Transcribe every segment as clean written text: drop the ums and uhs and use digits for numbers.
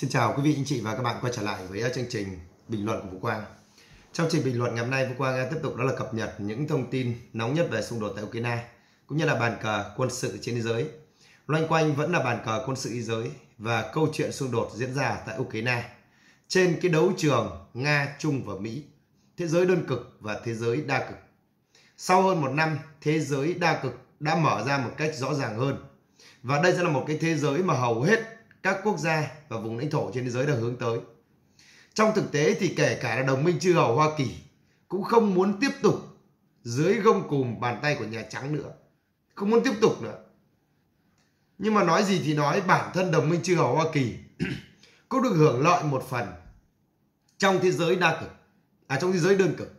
Xin chào quý vị, anh chị và các bạn quay trở lại với chương trình bình luận của Vũ Quang. Trong chương trình bình luận ngày hôm nay, Vũ Quang tiếp tục đó là cập nhật những thông tin nóng nhất về xung đột tại Ukraine, cũng như là bàn cờ quân sự trên thế giới. Loanh quanh vẫn là bàn cờ quân sự thế giới và câu chuyện xung đột diễn ra tại Ukraine trên cái đấu trường Nga, Trung và Mỹ, thế giới đơn cực và thế giới đa cực. Sau hơn một năm, thế giới đa cực đã mở ra một cách rõ ràng hơn. Và đây sẽ là một cái thế giới mà hầu hết các quốc gia và vùng lãnh thổ trên thế giới đang hướng tới. Trong thực tế thì kể cả là đồng minh chư hầu Hoa Kỳ cũng không muốn tiếp tục dưới gông cùm bàn tay của Nhà Trắng nữa. Không muốn tiếp tục nữa. Nhưng mà nói gì thì nói, bản thân đồng minh chư hầu Hoa Kỳ cũng được hưởng lợi một phần trong thế giới đa cực, trong thế giới đơn cực.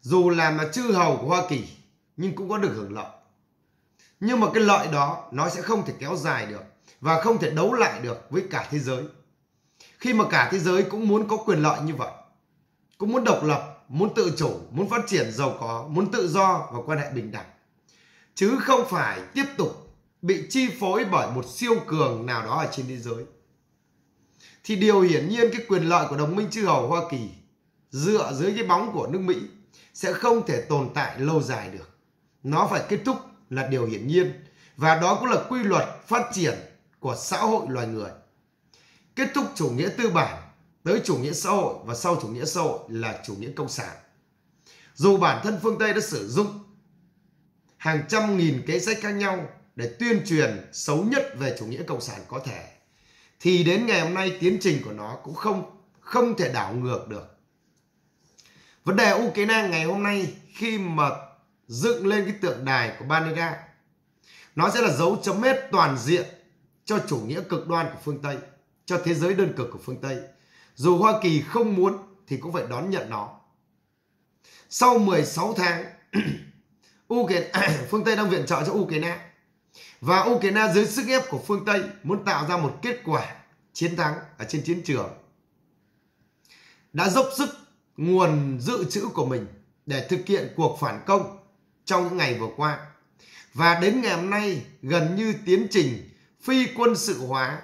Dù làm là chư hầu của Hoa Kỳ nhưng cũng có được hưởng lợi. Nhưng mà cái lợi đó nó sẽ không thể kéo dài được và không thể đấu lại được với cả thế giới. Khi mà cả thế giới cũng muốn có quyền lợi như vậy, cũng muốn độc lập, muốn tự chủ, muốn phát triển giàu có, muốn tự do và quan hệ bình đẳng, chứ không phải tiếp tục bị chi phối bởi một siêu cường nào đó ở trên thế giới. Thì điều hiển nhiên cái quyền lợi của đồng minh chư hầu Hoa Kỳ dựa dưới cái bóng của nước Mỹ sẽ không thể tồn tại lâu dài được. Nó phải kết thúc là điều hiển nhiên. Và đó cũng là quy luật phát triển của xã hội loài người. Kết thúc chủ nghĩa tư bản tới chủ nghĩa xã hội, và sau chủ nghĩa xã hội là chủ nghĩa cộng sản. Dù bản thân phương Tây đã sử dụng hàng trăm nghìn kế sách khác nhau để tuyên truyền xấu nhất về chủ nghĩa cộng sản có thể, thì đến ngày hôm nay tiến trình của nó cũng không thể đảo ngược được. Vấn đề Ukraine ngày hôm nay khi mà dựng lên cái tượng đài của Banega, nó sẽ là dấu chấm hết toàn diện cho chủ nghĩa cực đoan của phương Tây, cho thế giới đơn cực của phương Tây. Dù Hoa Kỳ không muốn thì cũng phải đón nhận nó. Sau 16 tháng, phương Tây đang viện trợ cho Ukraine. Và Ukraine dưới sức ép của phương Tây muốn tạo ra một kết quả chiến thắng ở trên chiến trường, đã dốc sức nguồn dự trữ của mình để thực hiện cuộc phản công trong những ngày vừa qua. Và đến ngày hôm nay, gần như tiến trình phi quân sự hóa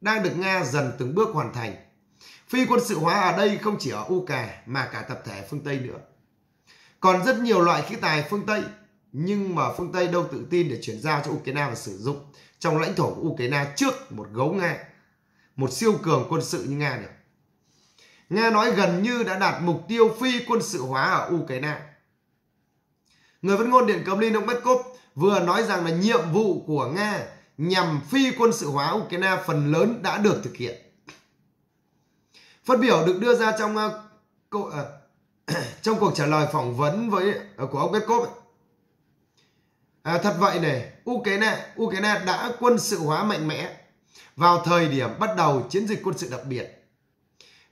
đang được Nga dần từng bước hoàn thành. Phi quân sự hóa ở đây không chỉ ở Ukraine mà cả tập thể phương Tây nữa. Còn rất nhiều loại khí tài phương Tây, nhưng mà phương Tây đâu tự tin để chuyển giao cho Ukraine và sử dụng trong lãnh thổ của Ukraine trước một gấu Nga, một siêu cường quân sự như Nga được. Nga nói gần như đã đạt mục tiêu phi quân sự hóa ở Ukraine. Người phát ngôn Điện Kremlin ông Peskov vừa nói rằng là nhiệm vụ của Nga nhằm phi quân sự hóa Ukraine phần lớn đã được thực hiện. Phát biểu được đưa ra trong cuộc trả lời phỏng vấn của ông Peskov. Thật vậy này, Ukraine đã quân sự hóa mạnh mẽ vào thời điểm bắt đầu chiến dịch quân sự đặc biệt.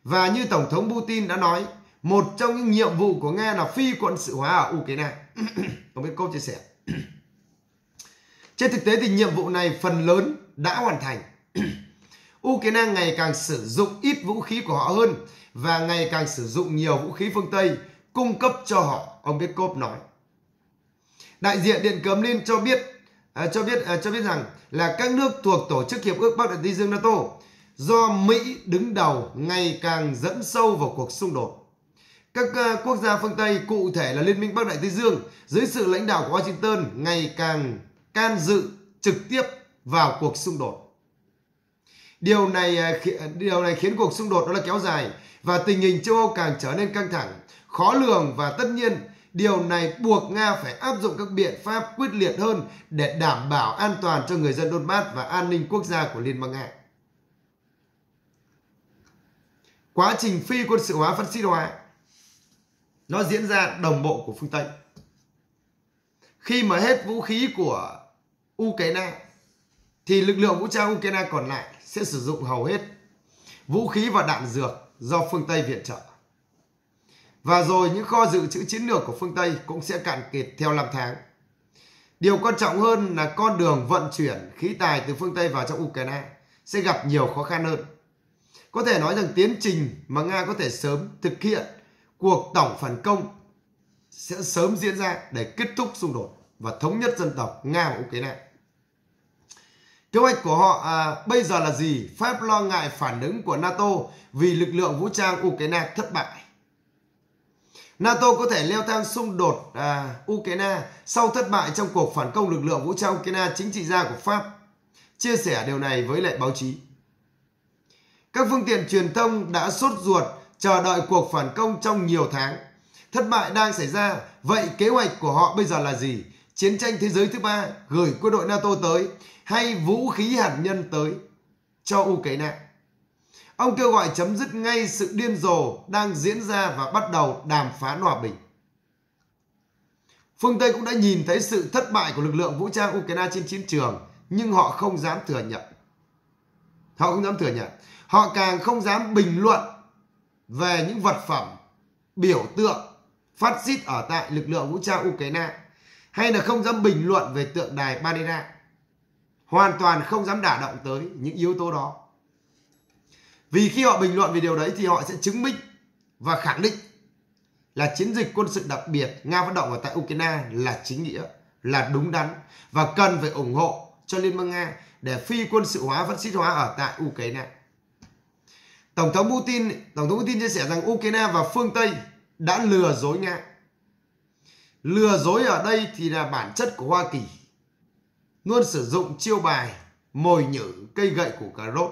Và như Tổng thống Putin đã nói, một trong những nhiệm vụ của Nga là phi quân sự hóa ở Ukraine. Ông Peskov chia sẻ. Trên thực tế thì nhiệm vụ này phần lớn đã hoàn thành. Ukraine ngày càng sử dụng ít vũ khí của họ hơn và ngày càng sử dụng nhiều vũ khí phương Tây cung cấp cho họ, ông Peskov nói. Đại diện Điện Kremlin cho biết rằng là các nước thuộc Tổ chức Hiệp ước Bắc Đại Tây Dương NATO do Mỹ đứng đầu ngày càng dẫn sâu vào cuộc xung đột. Các quốc gia phương Tây, cụ thể là Liên minh Bắc Đại Tây Dương, dưới sự lãnh đạo của Washington ngày càng can dự trực tiếp vào cuộc xung đột. Điều này khiến cuộc xung đột đó là kéo dài và tình hình châu Âu càng trở nên căng thẳng, khó lường, và tất nhiên điều này buộc Nga phải áp dụng các biện pháp quyết liệt hơn để đảm bảo an toàn cho người dân Donbass và an ninh quốc gia của Liên bang Nga. Quá trình phi quân sự hóa, phát xít hóa nó diễn ra đồng bộ của phương Tây. Khi mà hết vũ khí của Ukraine thì lực lượng vũ trang Ukraine còn lại sẽ sử dụng hầu hết vũ khí và đạn dược do phương Tây viện trợ. Và rồi những kho dự trữ chiến lược của phương Tây cũng sẽ cạn kiệt theo năm tháng. Điều quan trọng hơn là con đường vận chuyển khí tài từ phương Tây vào trong Ukraine sẽ gặp nhiều khó khăn hơn. Có thể nói rằng tiến trình mà Nga có thể sớm thực hiện cuộc tổng phản công sẽ sớm diễn ra để kết thúc xung đột và thống nhất dân tộc Nga và Ukraine. Kế hoạch của họ bây giờ là gì? Pháp lo ngại phản ứng của NATO vì lực lượng vũ trang Ukraine thất bại. NATO có thể leo thang xung đột Ukraine sau thất bại trong cuộc phản công lực lượng vũ trang Ukraine, chính trị gia của Pháp chia sẻ điều này với lại báo chí. Các phương tiện truyền thông đã sốt ruột chờ đợi cuộc phản công trong nhiều tháng. Thất bại đang xảy ra, vậy kế hoạch của họ bây giờ là gì? Chiến tranh thế giới thứ ba, gửi quân đội NATO tới hay vũ khí hạt nhân tới cho Ukraine? Ông kêu gọi chấm dứt ngay sự điên rồ đang diễn ra và bắt đầu đàm phán hòa bình. Phương Tây cũng đã nhìn thấy sự thất bại của lực lượng vũ trang Ukraine trên chiến trường, nhưng họ không dám thừa nhận. Họ càng không dám bình luận về những vật phẩm, biểu tượng phát xít ở tại lực lượng vũ trang Ukraine, hay là không dám bình luận về tượng đài Banega. Hoàn toàn không dám đả động tới những yếu tố đó. Vì khi họ bình luận về điều đấy thì họ sẽ chứng minh và khẳng định là chiến dịch quân sự đặc biệt Nga phát động ở tại Ukraine là chính nghĩa, là đúng đắn và cần phải ủng hộ cho Liên bang Nga để phi quân sự hóa, phát xít hóa ở tại Ukraine. Tổng thống Putin chia sẻ rằng Ukraine và phương Tây đã lừa dối Nga. Lừa dối ở đây thì là bản chất của Hoa Kỳ, luôn sử dụng chiêu bài mồi nhử, cây gậy của cà rốt,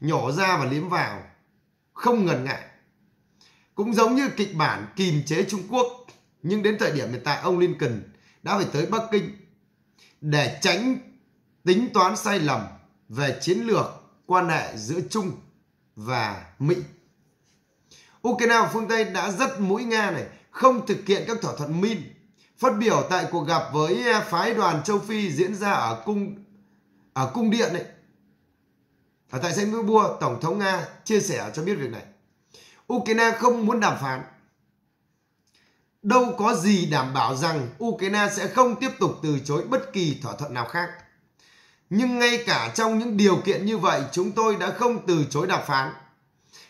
nhổ ra và liếm vào, không ngần ngại. Cũng giống như kịch bản kìm chế Trung Quốc, nhưng đến thời điểm hiện tại ông Lincoln đã phải tới Bắc Kinh để tránh tính toán sai lầm về chiến lược quan hệ giữa Trung và Mỹ. Ukraine và phương Tây đã dắt mũi Nga này, không thực hiện các thỏa thuận Min. Phát biểu tại cuộc gặp với phái đoàn châu Phi diễn ra ở cung điện ấy, ở tại Saint Petersburg, Tổng thống Nga chia sẻ cho biết việc này. Ukraine không muốn đàm phán. Đâu có gì đảm bảo rằng Ukraine sẽ không tiếp tục từ chối bất kỳ thỏa thuận nào khác. Nhưng ngay cả trong những điều kiện như vậy, chúng tôi đã không từ chối đàm phán.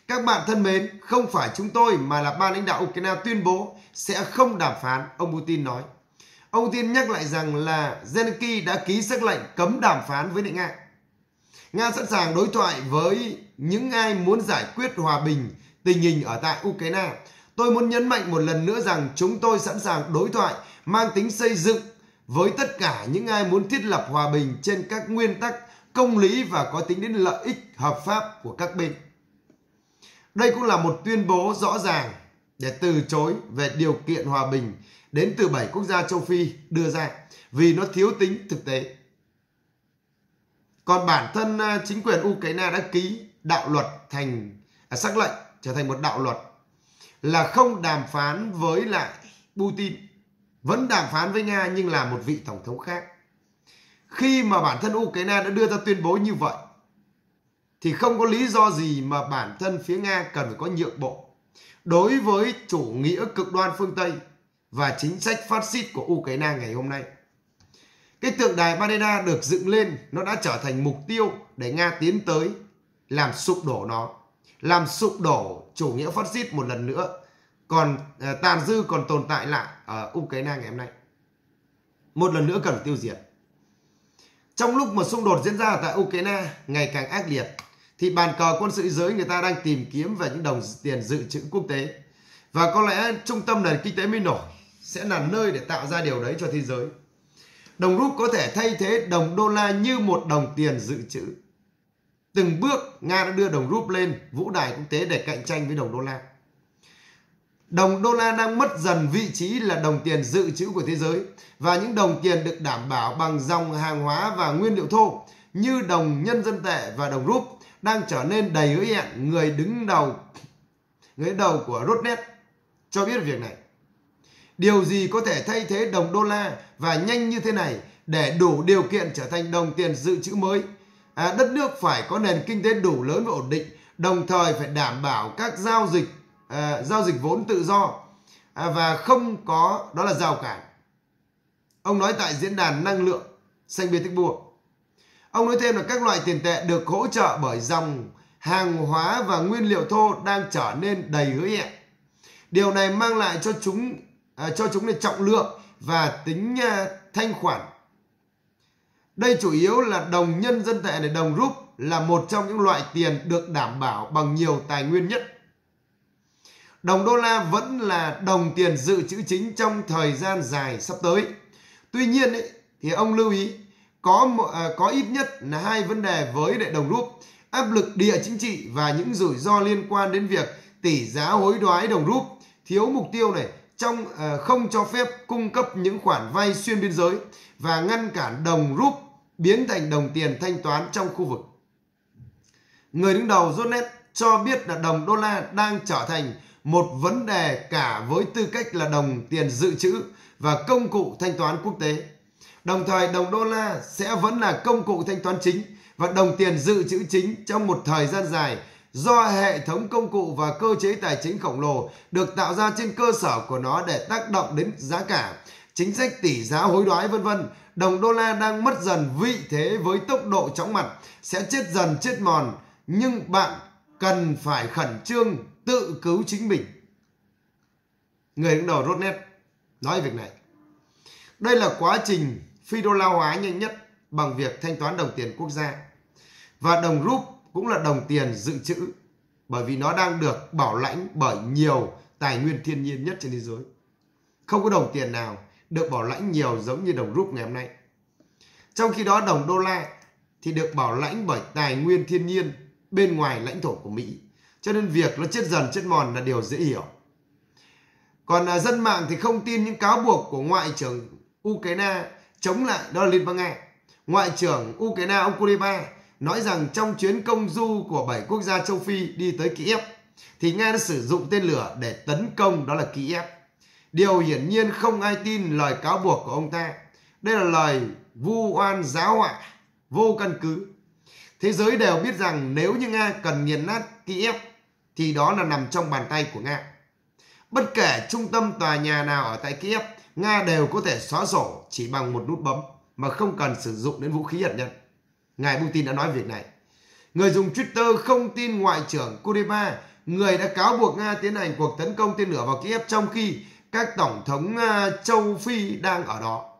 Các bạn thân mến, không phải chúng tôi mà là ban lãnh đạo Ukraine tuyên bố sẽ không đàm phán, ông Putin nói. Ông Putin nhắc lại rằng là Zelensky đã ký sắc lệnh cấm đàm phán với Nga. Nga sẵn sàng đối thoại với những ai muốn giải quyết hòa bình tình hình ở tại Ukraine. Tôi muốn nhấn mạnh một lần nữa rằng chúng tôi sẵn sàng đối thoại mang tính xây dựng với tất cả những ai muốn thiết lập hòa bình trên các nguyên tắc công lý và có tính đến lợi ích hợp pháp của các bên. Đây cũng là một tuyên bố rõ ràng để từ chối về điều kiện hòa bình đến từ 7 quốc gia châu Phi đưa ra vì nó thiếu tính thực tế. Còn bản thân chính quyền Ukraine đã ký đạo luật thành sắc lệnh trở thành một đạo luật là không đàm phán với lại Putin, vẫn đàm phán với Nga nhưng là một vị tổng thống khác. Khi mà bản thân Ukraine đã đưa ra tuyên bố như vậy thì không có lý do gì mà bản thân phía Nga cần phải có nhượng bộ đối với chủ nghĩa cực đoan phương Tây và chính sách phát xít của Ukraine ngày hôm nay. Cái tượng đài Banega được dựng lên, nó đã trở thành mục tiêu để Nga tiến tới làm sụp đổ nó, làm sụp đổ chủ nghĩa phát xít một lần nữa, còn tàn dư còn tồn tại lại ở Ukraine ngày hôm nay. Một lần nữa cần tiêu diệt. Trong lúc mà xung đột diễn ra ở tại Ukraine ngày càng ác liệt, thì bàn cờ quân sự thế giới người ta đang tìm kiếm về những đồng tiền dự trữ quốc tế. Và có lẽ trung tâm nền kinh tế mới nổi sẽ là nơi để tạo ra điều đấy cho thế giới. Đồng rúp có thể thay thế đồng đô la như một đồng tiền dự trữ. Từng bước Nga đã đưa đồng rúp lên vũ đài quốc tế để cạnh tranh với đồng đô la. Đồng đô la đang mất dần vị trí là đồng tiền dự trữ của thế giới và những đồng tiền được đảm bảo bằng dòng hàng hóa và nguyên liệu thô như đồng nhân dân tệ và đồng rúp đang trở nên đầy hứa hẹn. Người đứng đầu của Rosneft cho biết việc này. Điều gì có thể thay thế đồng đô la và nhanh như thế này để đủ điều kiện trở thành đồng tiền dự trữ mới? Đất nước phải có nền kinh tế đủ lớn và ổn định, đồng thời phải đảm bảo các giao dịch vốn tự do và không có đó là rào cản. Ông nói tại diễn đàn năng lượng Saint Petersburg. Ông nói thêm là các loại tiền tệ được hỗ trợ bởi dòng hàng hóa và nguyên liệu thô đang trở nên đầy hứa hẹn. Điều này mang lại cho chúng trọng lượng và tính thanh khoản Đây chủ yếu là đồng nhân dân tệ để đồng rúp là một trong những loại tiền được đảm bảo bằng nhiều tài nguyên nhất. Đồng đô la vẫn là đồng tiền dự trữ chính trong thời gian dài sắp tới. Tuy nhiên thì ông lưu ý có ít nhất là hai vấn đề với đồng rúp: áp lực địa chính trị và những rủi ro liên quan đến việc tỷ giá hối đoái đồng rúp, thiếu mục tiêu này không cho phép cung cấp những khoản vay xuyên biên giới và ngăn cản đồng rúp biến thành đồng tiền thanh toán trong khu vực. Người đứng đầu Rosneft cho biết là đồng đô la đang trở thành một vấn đề cả với tư cách là đồng tiền dự trữ và công cụ thanh toán quốc tế. Đồng thời, đồng đô la sẽ vẫn là công cụ thanh toán chính và đồng tiền dự trữ chính trong một thời gian dài do hệ thống công cụ và cơ chế tài chính khổng lồ được tạo ra trên cơ sở của nó để tác động đến giá cả, chính sách tỷ giá hối đoái v.v. Đồng đô la đang mất dần vị thế với tốc độ chóng mặt, sẽ chết dần chết mòn, nhưng bạn cần phải khẩn trương tự cứu chính mình. Người đứng đầu Rosneft nói việc này. Đây là quá trình phi đô la hóa nhanh nhất bằng việc thanh toán đồng tiền quốc gia. Và đồng rúp cũng là đồng tiền dự trữ bởi vì nó đang được bảo lãnh bởi nhiều tài nguyên thiên nhiên nhất trên thế giới. Không có đồng tiền nào được bảo lãnh nhiều giống như đồng rúp ngày hôm nay. Trong khi đó, đồng đô la thì được bảo lãnh bởi tài nguyên thiên nhiên bên ngoài lãnh thổ của Mỹ. Cho nên việc nó chết dần chết mòn là điều dễ hiểu. Còn dân mạng thì không tin những cáo buộc của Ngoại trưởng Ukraine chống lại đó là Liên bang Nga. Ngoại trưởng Ukraine ông Kuliba nói rằng trong chuyến công du của 7 quốc gia châu Phi đi tới Kyiv thì Nga đã sử dụng tên lửa để tấn công đó là Kyiv. Điều hiển nhiên không ai tin lời cáo buộc của ông ta. Đây là lời vu oan giáo họa vô căn cứ. Thế giới đều biết rằng nếu như Nga cần nghiền nát Kyiv thì đó là nằm trong bàn tay của Nga. Bất kể trung tâm tòa nhà nào ở tại Kyiv, Nga đều có thể xóa sổ chỉ bằng một nút bấm mà không cần sử dụng đến vũ khí hạt nhân. Ngài Putin đã nói việc này. Người dùng Twitter không tin Ngoại trưởng Kuriyama, người đã cáo buộc Nga tiến hành cuộc tấn công tên lửa vào Kyiv trong khi các tổng thống châu Phi đang ở đó.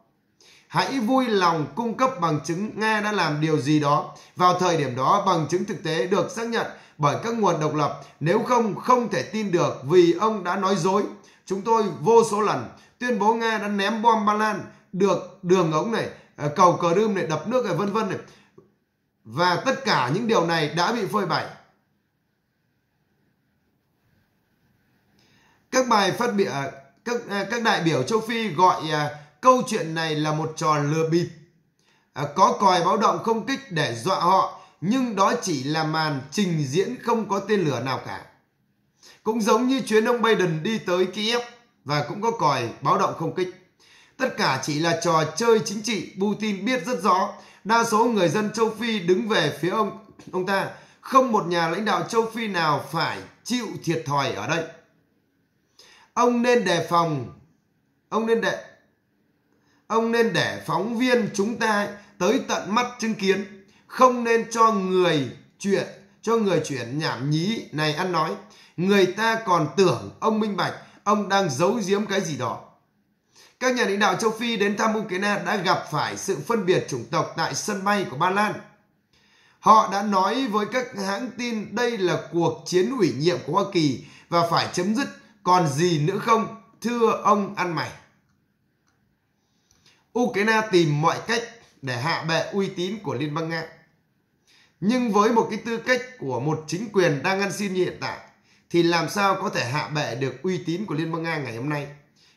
Hãy vui lòng cung cấp bằng chứng Nga đã làm điều gì đó. Vào thời điểm đó, bằng chứng thực tế được xác nhận bởi các nguồn độc lập. Nếu không thể tin được vì ông đã nói dối. Chúng tôi vô số lần tuyên bố Nga đã ném bom Ba Lan, được đường ống này, cầu Cờ Đum này, đập nước này, vân vân này. Và tất cả những điều này đã bị phơi bày. Các đại biểu châu Phi gọi câu chuyện này là một trò lừa bịp. Có còi báo động không kích để dọa họ, nhưng đó chỉ là màn trình diễn không có tên lửa nào cả. Cũng giống như chuyến ông Biden đi tới Kyiv và cũng có còi báo động không kích. Tất cả chỉ là trò chơi chính trị. Putin biết rất rõ. Đa số người dân châu Phi đứng về phía ông ta. Không một nhà lãnh đạo châu Phi nào phải chịu thiệt thòi ở đây. Ông nên để phóng viên chúng ta tới tận mắt chứng kiến, không nên cho người chuyển nhảm nhí này ăn nói. Người ta còn tưởng ông minh bạch, ông đang giấu giếm cái gì đó. Các nhà lãnh đạo châu Phi đến thăm Ukraine đã gặp phải sự phân biệt chủng tộc tại sân bay của Ba Lan. Họ đã nói với các hãng tin đây là cuộc chiến ủy nhiệm của Hoa Kỳ và phải chấm dứt, còn gì nữa không, thưa ông ăn mày. Ukraine tìm mọi cách để hạ bệ uy tín của Liên bang Nga. Nhưng với một cái tư cách của một chính quyền đang ăn xin như hiện tại, thì làm sao có thể hạ bệ được uy tín của Liên bang Nga ngày hôm nay,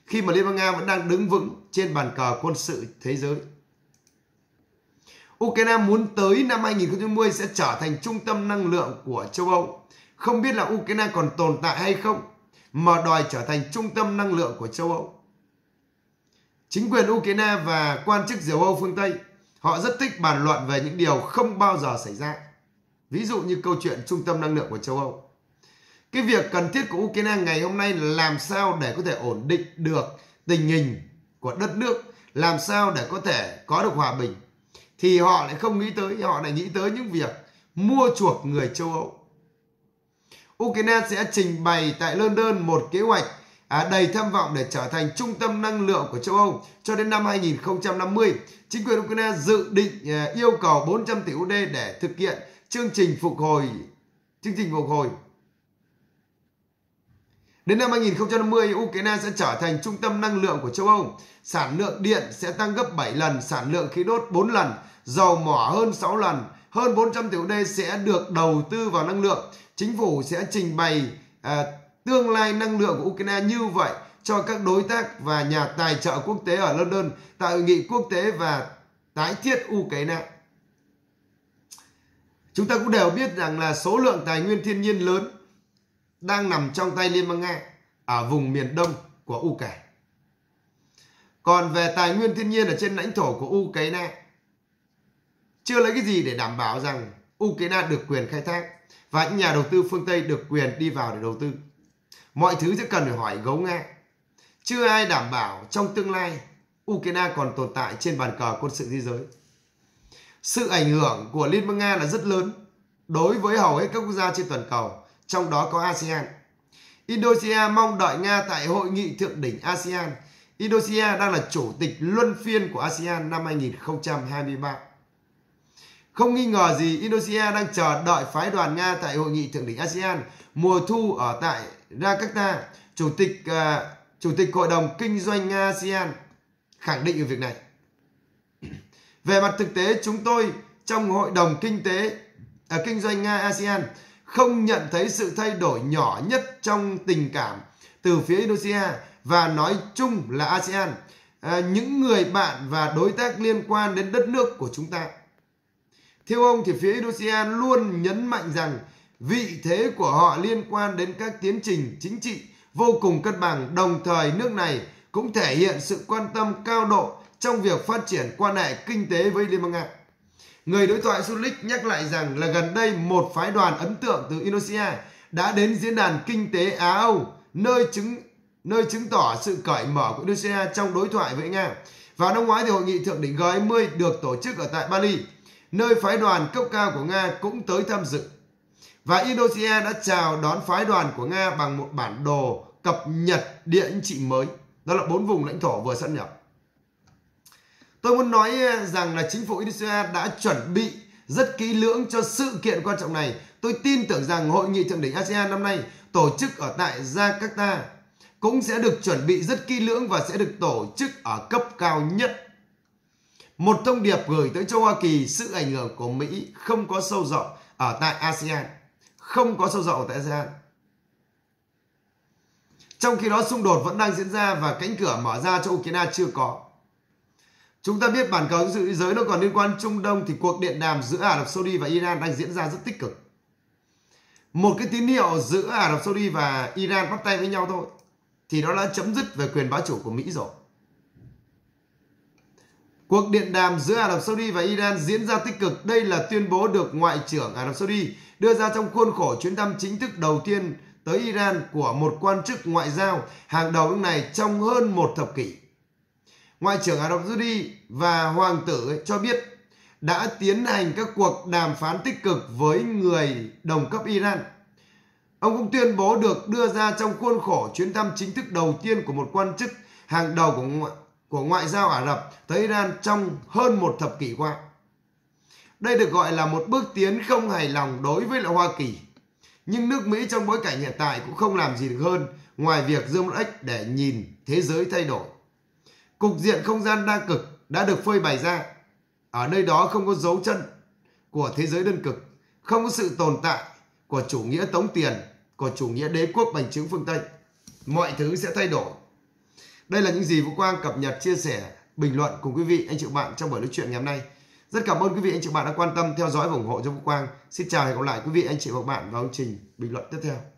khi mà Liên bang Nga vẫn đang đứng vững trên bàn cờ quân sự thế giới. Ukraine muốn tới năm 2020 sẽ trở thành trung tâm năng lượng của châu Âu. Không biết là Ukraine còn tồn tại hay không, mà đòi trở thành trung tâm năng lượng của châu Âu. Chính quyền Ukraine và quan chức diều Âu phương Tây, họ rất thích bàn luận về những điều không bao giờ xảy ra. Ví dụ như câu chuyện trung tâm năng lượng của châu Âu. Cái việc cần thiết của Ukraine ngày hôm nay là làm sao để có thể ổn định được tình hình của đất nước, làm sao để có thể có được hòa bình. Thì họ lại không nghĩ tới, họ lại nghĩ tới những việc mua chuộc người châu Âu. Ukraine sẽ trình bày tại London một kế hoạch đầy tham vọng để trở thành trung tâm năng lượng của châu Âu cho đến năm 2050. Chính quyền Ukraine dự định yêu cầu 400 tỷ USD để thực hiện chương trình phục hồi. Đến năm 2050, Ukraine sẽ trở thành trung tâm năng lượng của châu Âu. Sản lượng điện sẽ tăng gấp 7 lần, sản lượng khí đốt 4 lần, dầu mỏ hơn 6 lần. Hơn 400 tỷ USD sẽ được đầu tư vào năng lượng. Chính phủ sẽ trình bày tương lai năng lượng của Ukraine như vậy cho các đối tác và nhà tài trợ quốc tế ở London tại Hội nghị quốc tế và tái thiết Ukraine. Chúng ta cũng đều biết rằng là số lượng tài nguyên thiên nhiên lớn đang nằm trong tay Liên bang Nga ở vùng miền đông của Ukraine. Còn về tài nguyên thiên nhiên ở trên lãnh thổ của Ukraine, chưa lấy cái gì để đảm bảo rằng Ukraine được quyền khai thác và những nhà đầu tư phương Tây được quyền đi vào để đầu tư. Mọi thứ sẽ cần phải hỏi gấu Nga. Chưa ai đảm bảo trong tương lai Ukraine còn tồn tại trên bàn cờ quân sự thế giới. Sự ảnh hưởng của Liên bang Nga là rất lớn đối với hầu hết các quốc gia trên toàn cầu, trong đó có ASEAN. Indonesia mong đợi Nga tại hội nghị thượng đỉnh ASEAN. Indonesia đang là chủ tịch luân phiên của ASEAN năm 2023. Không nghi ngờ gì, Indonesia đang chờ đợi phái đoàn Nga tại hội nghị thượng đỉnh ASEAN mùa thu ở tại Jakarta. Chủ tịch Hội đồng Kinh doanh Nga ASEAN khẳng định về việc này. Về mặt thực tế, chúng tôi trong Hội đồng Kinh doanh Nga ASEAN không nhận thấy sự thay đổi nhỏ nhất trong tình cảm từ phía Indonesia và nói chung là ASEAN, những người bạn và đối tác liên quan đến đất nước của chúng ta. Theo ông thì phía Indonesia luôn nhấn mạnh rằng vị thế của họ liên quan đến các tiến trình chính trị vô cùng cân bằng, đồng thời nước này cũng thể hiện sự quan tâm cao độ trong việc phát triển quan hệ kinh tế với Liên bang Nga. Người đối thoại Sulek nhắc lại rằng là gần đây một phái đoàn ấn tượng từ Indonesia đã đến diễn đàn kinh tế Á-Âu, nơi chứng tỏ sự cởi mở của Indonesia trong đối thoại với Nga. Vào năm ngoái thì hội nghị thượng đỉnh G20 được tổ chức ở tại Bali, nơi phái đoàn cấp cao của Nga cũng tới tham dự. Và Indonesia đã chào đón phái đoàn của Nga bằng một bản đồ cập nhật địa chính trị mới, đó là 4 vùng lãnh thổ vừa sáp nhập. Tôi muốn nói rằng là chính phủ Indonesia đã chuẩn bị rất kỹ lưỡng cho sự kiện quan trọng này. Tôi tin tưởng rằng hội nghị thượng đỉnh ASEAN năm nay tổ chức ở tại Jakarta cũng sẽ được chuẩn bị rất kỹ lưỡng và sẽ được tổ chức ở cấp cao nhất. Một thông điệp gửi tới châu Hoa Kỳ, sự ảnh hưởng của Mỹ không có sâu rộng ở tại ASEAN. Trong khi đó, xung đột vẫn đang diễn ra và cánh cửa mở ra cho Ukraine chưa có. Chúng ta biết bản cờ quân sự thế giới nó còn liên quan Trung Đông thì cuộc điện đàm giữa Ả Rập Saudi và Iran đang diễn ra rất tích cực. Một cái tín hiệu giữa Ả Rập Saudi và Iran bắt tay với nhau thôi thì nó đã chấm dứt về quyền bá chủ của Mỹ rồi. Cuộc điện đàm giữa Ả Rập Saudi và Iran diễn ra tích cực. Đây là tuyên bố được Ngoại trưởng Ả Rập Saudi đưa ra trong khuôn khổ chuyến thăm chính thức đầu tiên tới Iran của một quan chức ngoại giao hàng đầu nước này trong hơn một thập kỷ. Ngoại trưởng Ả Rập Saudi và Hoàng tử cho biết đã tiến hành các cuộc đàm phán tích cực với người đồng cấp Iran. Ông cũng tuyên bố được đưa ra trong khuôn khổ chuyến thăm chính thức đầu tiên của một quan chức hàng đầu của ngoại giao Ả Rập tới Iran trong hơn một thập kỷ qua. Đây được gọi là một bước tiến không hài lòng đối với lại Hoa Kỳ. Nhưng nước Mỹ trong bối cảnh hiện tại cũng không làm gì được hơn ngoài việc giương ếch để nhìn thế giới thay đổi. Cục diện không gian đa cực đã được phơi bày ra. Ở nơi đó không có dấu chân của thế giới đơn cực, không có sự tồn tại của chủ nghĩa tống tiền, của chủ nghĩa đế quốc bành trướng phương Tây. Mọi thứ sẽ thay đổi. Đây là những gì Vũ Quang cập nhật, chia sẻ, bình luận cùng quý vị, anh chị và bạn trong buổi nói chuyện ngày hôm nay. Rất cảm ơn quý vị, anh chị và bạn đã quan tâm, theo dõi và ủng hộ cho Vũ Quang. Xin chào và hẹn gặp lại quý vị, anh chị và bạn vào chương trình bình luận tiếp theo.